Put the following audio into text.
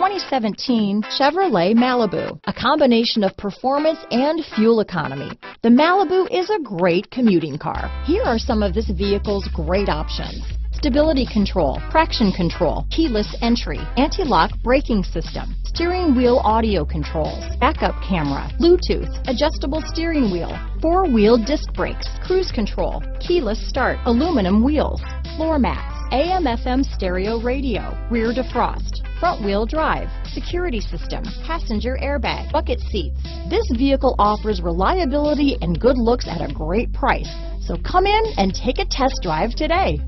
2017 Chevrolet Malibu, a combination of performance and fuel economy. The Malibu is a great commuting car. Here are some of this vehicle's great options: stability control, traction control, keyless entry, anti-lock braking system, steering wheel audio controls, backup camera, Bluetooth, adjustable steering wheel, four-wheel disc brakes, cruise control, keyless start, aluminum wheels, floor mats, AM/FM stereo radio, rear defrost, front-wheel drive, security system, passenger airbag, bucket seats. This vehicle offers reliability and good looks at a great price. So come in and take a test drive today.